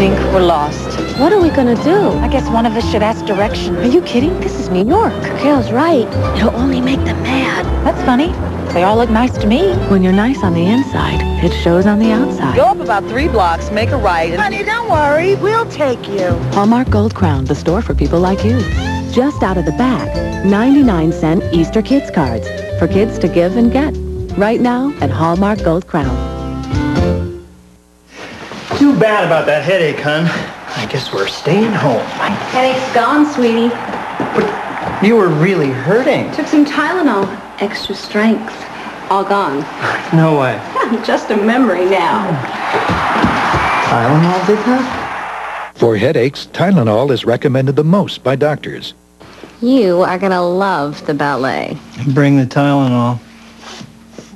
think we're lost. What are we gonna do? I guess one of us should ask direction. Are you kidding? This is New York. Carol's right. It'll only make them mad. That's funny. They all look nice to me. When you're nice on the inside, it shows on the outside. Go up about 3 blocks, make a right. Honey, don't worry. We'll take you. Hallmark Gold Crown, the store for people like you. Just out of the bag, 99-cent Easter Kids cards for kids to give and get. Right now at Hallmark Gold Crown. Too bad about that headache, hon. I guess we're staying home. My headache's gone, sweetie. But you were really hurting. Took some Tylenol. Extra strength. All gone. No way. Just a memory now. Tylenol did that? For headaches, Tylenol is recommended the most by doctors. You are going to love the ballet. Bring the Tylenol.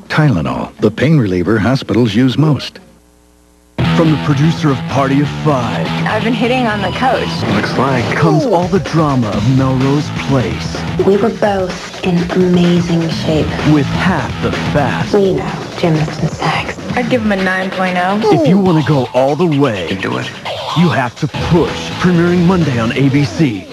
Tylenol, the pain reliever hospitals use most. From the producer of Party of Five. I've been hitting on the coach. Looks like. Comes all the drama of Melrose Place. We were both in amazing shape. With half the fast. We know Jim has some sex. I'd give him a 9.0. If you want to go all the way, you do it. You have to push. Premiering Monday on ABC.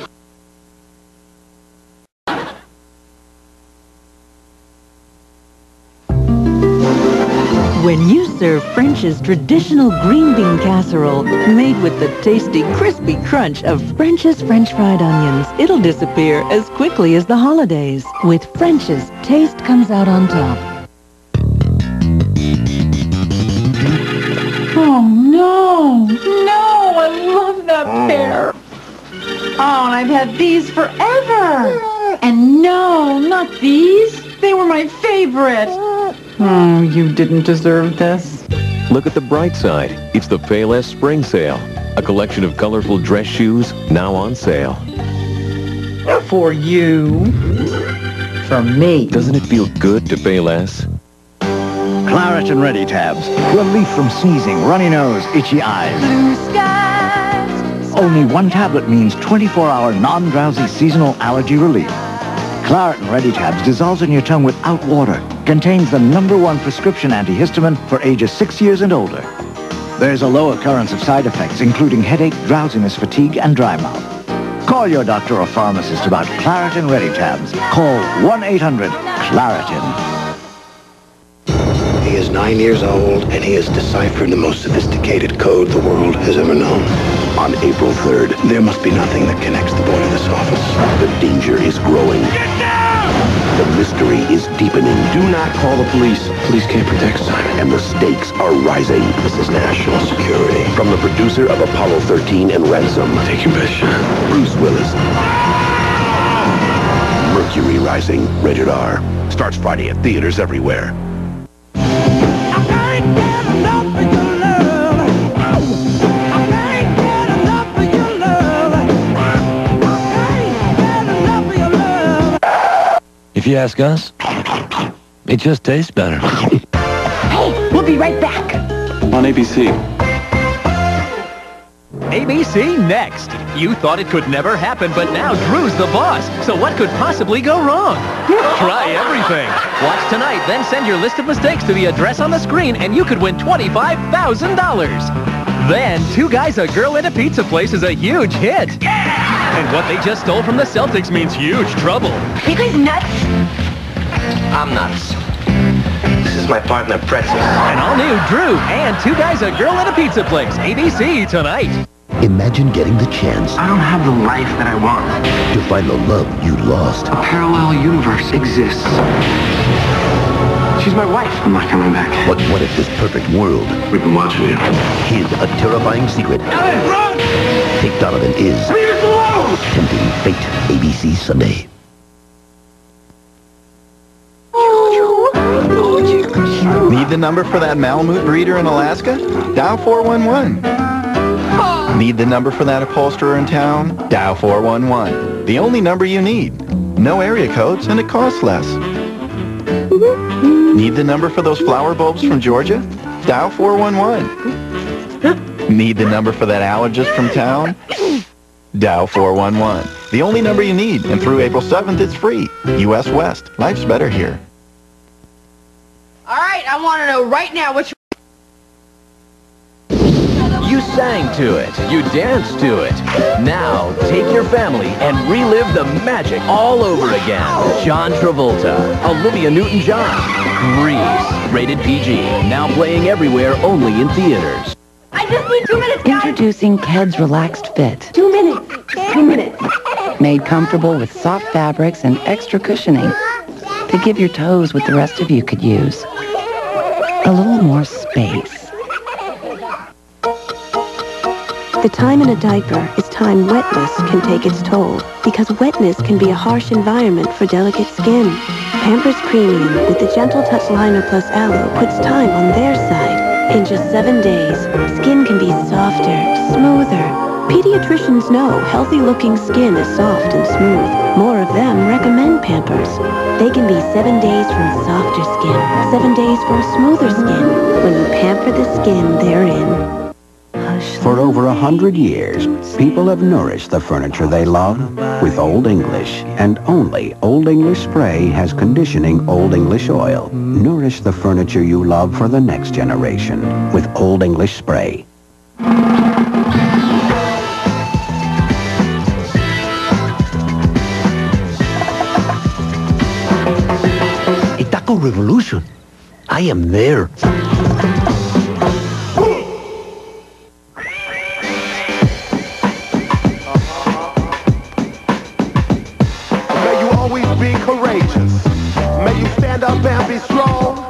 When you serve French's traditional green bean casserole, made with the tasty, crispy crunch of French's French fried onions, it'll disappear as quickly as the holidays. With French's, taste comes out on top. Oh, no. No, I love that pear. Oh, and I've had these forever. And no, not these. They were my favorite. Oh, you didn't deserve this. Look at the bright side. It's the Payless Spring Sale. A collection of colorful dress shoes now on sale. For you. For me. Doesn't it feel good to pay less? Claritin Ready Tabs. Relief from sneezing, runny nose, itchy eyes. Blue skies. Only one tablet means 24-hour non-drowsy seasonal allergy relief. Claritin Ready Tabs dissolves in your tongue without water. Contains the #1 prescription antihistamine for ages 6 years and older. There's a low occurrence of side effects, including headache, drowsiness, fatigue, and dry mouth. Call your doctor or pharmacist about Claritin Ready Tabs. Call 1-800-CLARITIN. He is 9 years old, and he has deciphered the most sophisticated code the world has ever known. On April 3rd, there must be nothing that connects the boy to this office. The danger is growing. Get down! The mystery is deepening. Do not call the police. Police can't protect Simon. And the stakes are rising. This is national security. From the producer of Apollo 13 and Ransom. Take your best shot. Bruce Willis. Mercury Rising. Rated R. Starts Friday at theaters everywhere. If you ask us, it just tastes better. Hey, we'll be right back. On ABC. ABC Next. You thought it could never happen, but now Drew's the boss. So what could possibly go wrong? Try everything. Watch tonight, then send your list of mistakes to the address on the screen, and you could win $25,000. Then, Two Guys, a Girl, and a Pizza Place is a huge hit. Yeah! And what they just stole from the Celtics means huge trouble. Are you guys nuts? I'm nuts. This is my partner, Preston. And all new Drew and Two Guys, a Girl, and a Pizza Place. ABC tonight. Imagine getting the chance. I don't have the life that I want. To find the love you lost. A parallel universe exists. She's my wife. I'm not coming back. But what if this perfect world... We've been watching you. ...hid a terrifying secret? Ellen, run! Dick Donovan is... Leave us alone! ...tempting fate. ABC Sunday. Need the number for that Malamute breeder in Alaska? Dial 411. Oh. Need the number for that upholsterer in town? Dial 411. The only number you need. No area codes, and it costs less. Need the number for those flower bulbs from Georgia? Dial 411. Need the number for that allergist from town? Dial 411. The only number you need, and through April 7th, it's free. U.S. West. Life's better here. All right, I want to know right now what you... You sang to it. You danced to it. Now, take your family and relive the magic all over again. John Travolta, Olivia Newton-John, Grease, rated PG, now playing everywhere, only in theaters. I just need 2 minutes, guys. Introducing Keds Relaxed Fit. 2 minutes. 2 minutes. Made comfortable with soft fabrics and extra cushioning to give your toes what the rest of you could use. A little more space. The time in a diaper is time wetness can take its toll, because wetness can be a harsh environment for delicate skin. Pampers Premium with the Gentle Touch Liner Plus Aloe puts time on their side. In just 7 days, skin can be softer, smoother. Pediatricians know healthy-looking skin is soft and smooth. More of them recommend Pampers. They can be 7 days from softer skin, 7 days from smoother skin. When you pamper the skin they're in. For over 100 years, people have nourished the furniture they love with Old English. And only Old English Spray has conditioning Old English oil. Nourish the furniture you love for the next generation with Old English Spray. Revolution. I am there. May you always be courageous. May you stand up and be strong.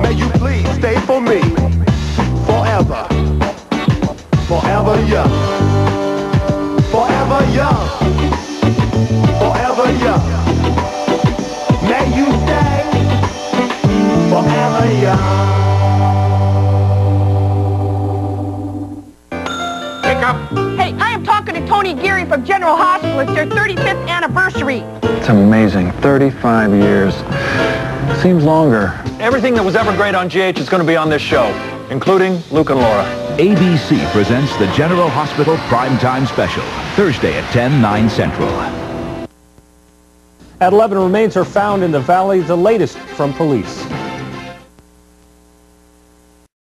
May you please stay for me forever. Forever young. Forever young. Forever young. May you stay forever young. Pick up. Hey, I am talking to Tony Geary from General Hospital. It's their 35th anniversary. It's amazing. 35 years. Seems longer. Everything that was ever great on GH is going to be on this show, including Luke and Laura. ABC presents the General Hospital Primetime Special, Thursday at 10, 9 Central. At 11, remains are found in the valley, the latest from police.